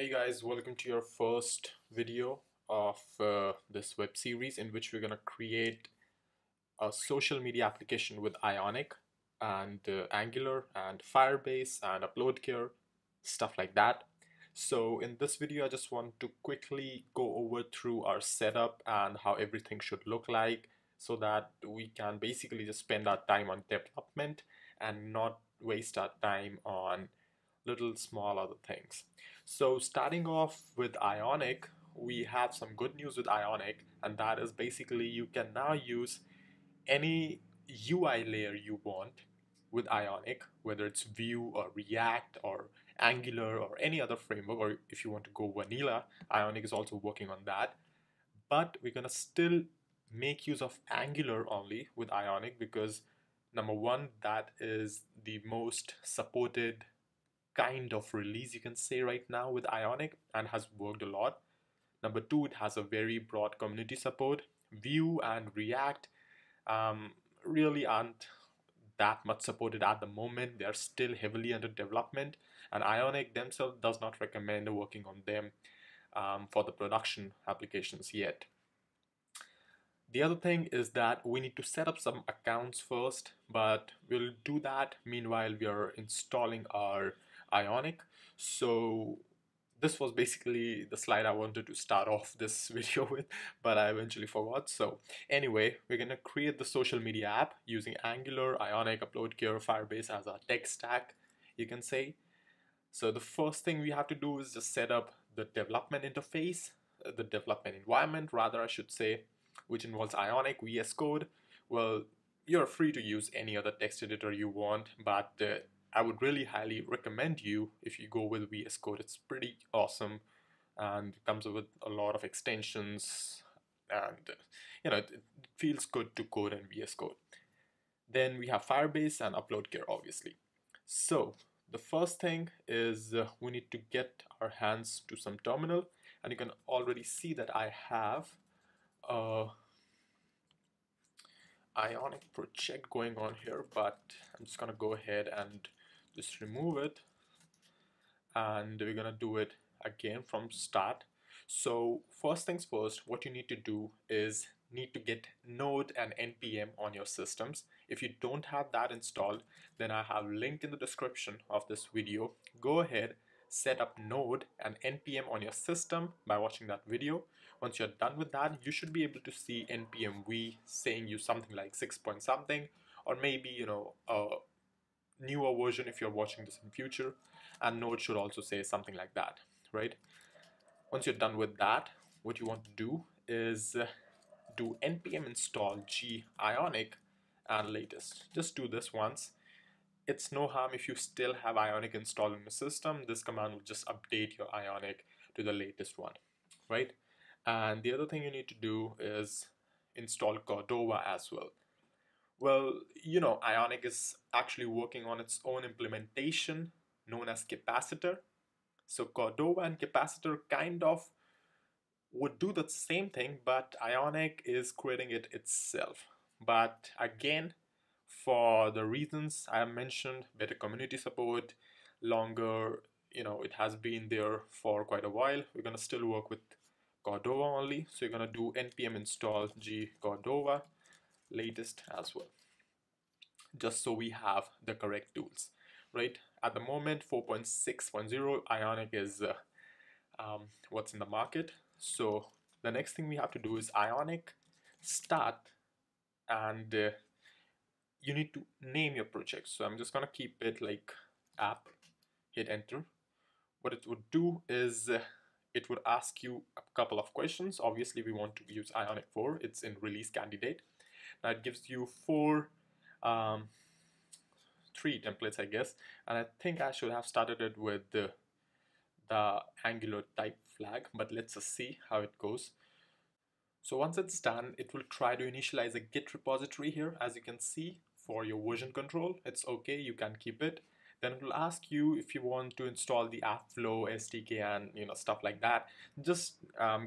Hey guys, welcome to your first video of this web series in which we're going to create a social media application with Ionic and Angular and Firebase and Uploadcare, stuff like that. So in this video I just want to quickly go over through our setup and how everything should look like so that we can basically just spend our time on development and not waste our time on little small other things. So starting off with Ionic, we have some good news with Ionic, and that is basically you can now use any UI layer you want with Ionic, whether it's Vue or React or Angular or any other framework, or if you want to go vanilla, Ionic is also working on that. But we're gonna still make use of Angular only with Ionic because number one, that is the most supported kind of release you can say right now with Ionic and has worked a lot. Number two, it has a very broad community support. Vue and React really aren't that much supported at the moment. They're still heavily under development, and Ionic themselves does not recommend working on them for the production applications yet. The other thing is that we need to set up some accounts first, but we'll do that meanwhile we are installing our Ionic. So this was basically the slide I wanted to start off this video with, but I eventually forgot. So anyway, we're gonna create the social media app using Angular, Ionic, Uploadcare, Firebase as our tech stack, you can say. So the first thing we have to do is just set up the development interface, the development environment rather I should say, which involves Ionic, VS Code. Well, you're free to use any other text editor you want, but I would really highly recommend you if you go with VS Code. It's pretty awesome and comes with a lot of extensions, and you know, it feels good to code in VS Code. Then we have Firebase and Uploadcare obviously. So the first thing is we need to get our hands to some terminal, and you can already see that I have Ionic project going on here, but I'm just gonna go ahead and just remove it, and we're gonna do it again from start. So first things first, what you need to do is get Node and NPM on your systems. If you don't have that installed, then I have linked in the description of this video. Go ahead, set up Node and NPM on your system by watching that video. Once you're done with that, you should be able to see NPMV saying you something like 6 point something, or maybe, you know, a newer version if you're watching this in future, and Node should also say something like that, right? Once you're done with that, what you want to do is do NPM install g Ionic and latest. Just do this once. It's no harm if you still have Ionic installed in the system. This command will just update your Ionic to the latest one, right? And the other thing you need to do is install Cordova as well. Well, you know, Ionic is actually working on its own implementation known as Capacitor. So Cordova and Capacitor kind of would do the same thing, but Ionic is creating it itself. But again, for the reasons I mentioned, better community support, longer, you know, it has been there for quite a while, we're gonna still work with Cordova only. So you're gonna do npm install g Cordova latest as well, just so we have the correct tools, right? At the moment 4.6.0 Ionic is what's in the market. So the next thing we have to do is Ionic start, and you need to name your project. So I'm just gonna keep it like app, hit enter. What it would do is it would ask you a couple of questions. Obviously we want to use Ionic 4, it's in release candidate. Now it gives you three templates I guess, and I think I should have started it with the Angular type flag, but let's just see how it goes. So once it's done, it will try to initialize a Git repository here, as you can see, for your version control. It's okay, you can keep it. Then it will ask you if you want to install the AppFlow SDK and, you know, stuff like that. Just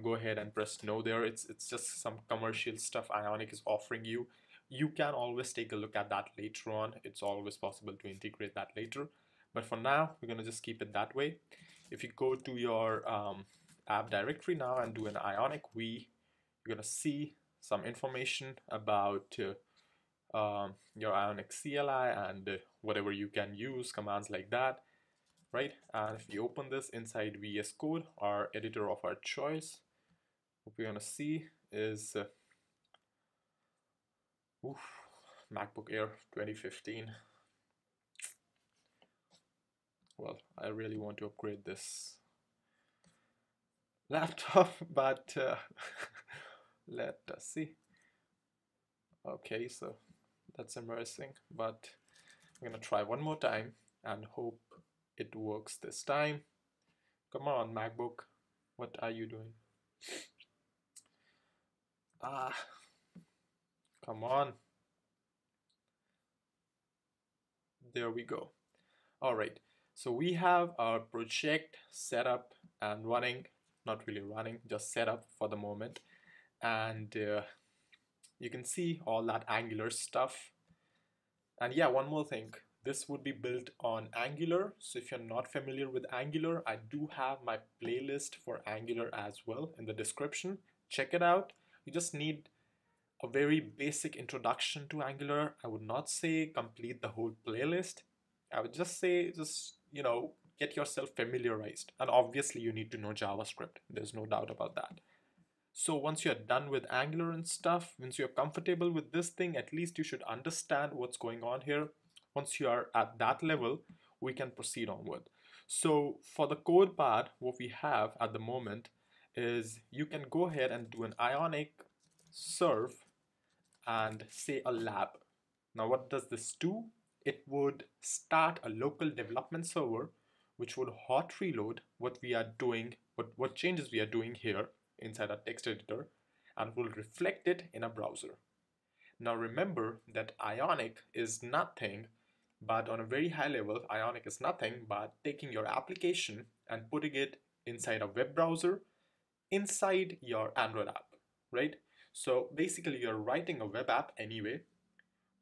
go ahead and press no there. It's just some commercial stuff Ionic is offering you. You can always take a look at that later on. It's always possible to integrate that later. But for now, we're gonna just keep it that way. If you go to your app directory now and do an Ionic V, you're gonna see some information about your Ionic CLI and whatever you can use, commands like that, right? And if you open this inside VS Code, our editor of our choice, what we're gonna see is MacBook Air 2015. Well, I really want to upgrade this laptop, but let us see. Okay, so that's embarrassing, but I'm gonna try one more time and hope it works this time. Come on, MacBook, what are you doing? Ah, come on. There we go. All right, so we have our project set up and running, not really running, just set up for the moment. And you can see all that Angular stuff. And yeah, one more thing, this would be built on Angular. So if you're not familiar with Angular, I do have my playlist for Angular as well in the description. Check it out. You just need a very basic introduction to Angular. I would not say complete the whole playlist. I would just say, just, you know, get yourself familiarized. And obviously you need to know JavaScript. There's no doubt about that. So once you're done with Angular and stuff, once you're comfortable with this thing, at least you should understand what's going on here. Once you are at that level, we can proceed onward. So for the code part, what we have at the moment is you can go ahead and do an Ionic serve and say a lab. Now what does this do? It would start a local development server, which would hot reload what we are doing, what changes we are doing here inside our text editor, and will reflect it in a browser. Now remember that Ionic is nothing but, on a very high level, Ionic is nothing but taking your application and putting it inside a web browser, inside your Android app, right? So basically you're writing a web app anyway,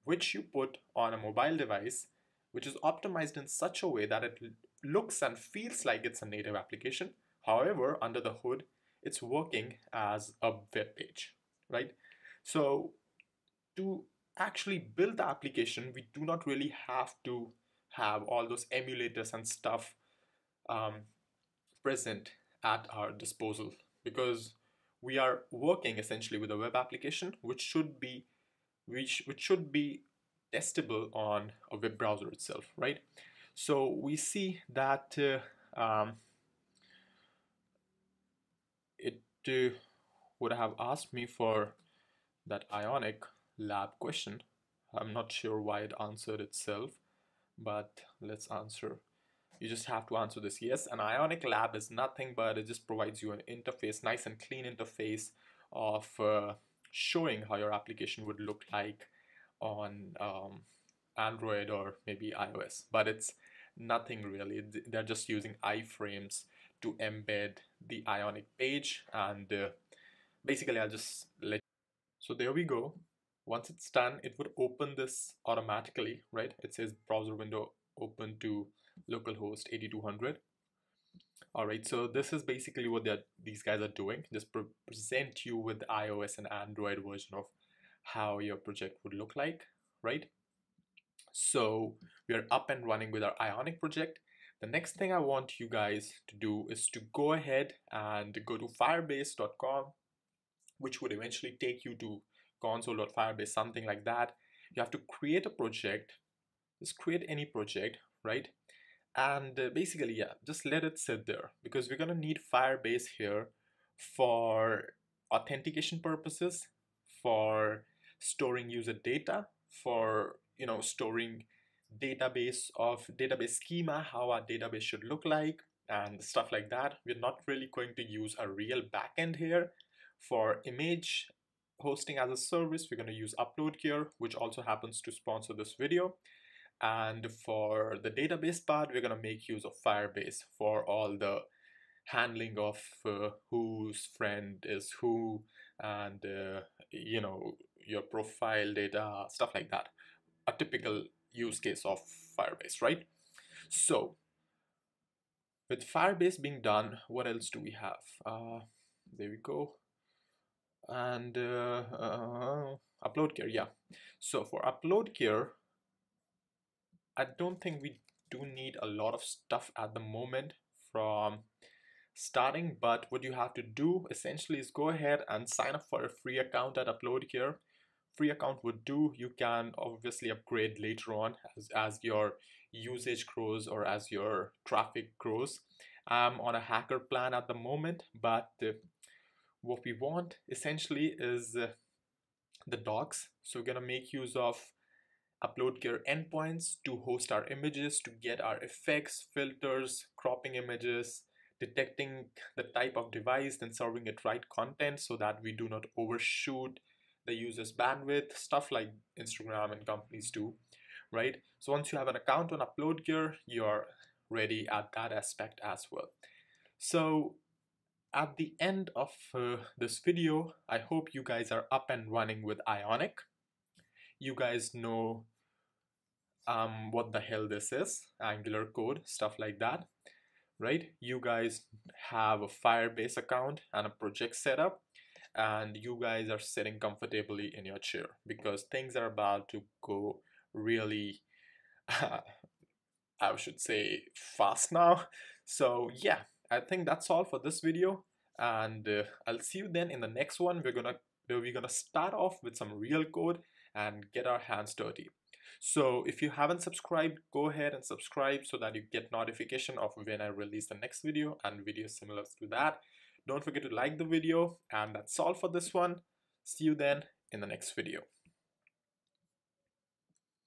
which you put on a mobile device, which is optimized in such a way that it looks and feels like it's a native application. However, under the hood, it's working as a web page, right? So to actually build the application, we do not really have to have all those emulators and stuff present at our disposal, because we are working essentially with a web application, which should be testable on a web browser itself, right? So we see that it would have asked me for that Ionic lab question. I'm not sure why it answered itself, but let's answer. You just have to answer this yes. An Ionic lab is nothing but it just provides you an interface, nice and clean interface of showing how your application would look like on Android or maybe iOS, but it's nothing really. They're just using iframes to embed the Ionic page, and basically I'll just let. So there we go. Once it's done, it would open this automatically, right? It says browser window open to localhost 8200. All right, so this is basically what these guys are doing. Just present you with the iOS and Android version of how your project would look like, right? So we are up and running with our Ionic project. The next thing I want you guys to do is to go ahead and go to firebase.com, which would eventually take you to console.firebase, something like that. You have to create a project. Just create any project, right? And basically, yeah, just let it sit there, because we're gonna need Firebase here for authentication purposes, for storing user data, for, you know, storing database schema, how our database should look like and stuff like that. We're not really going to use a real backend here. For image hosting as a service, we're going to use Uploadcare, which also happens to sponsor this video. And for the database part, we're going to make use of Firebase for all the handling of whose friend is who, and you know, your profile data, stuff like that. A typical use case of Firebase, right? So With Firebase being done, what else do we have? There we go. And Uploadcare, yeah. So for Uploadcare, I don't think we do need a lot of stuff at the moment from starting, but what you have to do essentially is go ahead and sign up for a free account at Uploadcare. Free account would do. You can obviously upgrade later on as your usage grows or as your traffic grows. I'm on a hacker plan at the moment, but what we want essentially is the docs. So we're gonna make use of Uploadcare endpoints to host our images, to get our effects, filters, cropping images, detecting the type of device, then serving it right content so that we do not overshoot the user's bandwidth, stuff like Instagram and companies do, right? So once you have an account on Uploadcare, you're ready at that aspect as well. So at the end of this video, I hope you guys are up and running with Ionic. You guys know what the hell this is, Angular code, stuff like that, right? You guys have a Firebase account and a project setup, and you guys are sitting comfortably in your chair because things are about to go really, I should say, fast now. So yeah, I think that's all for this video, and I'll see you then in the next one. We're gonna start off with some real code and get our hands dirty. So if you haven't subscribed, go ahead and subscribe so that you get notification of when I release the next video and videos similar to that. Don't forget to like the video, and that's all for this one. See you then in the next video.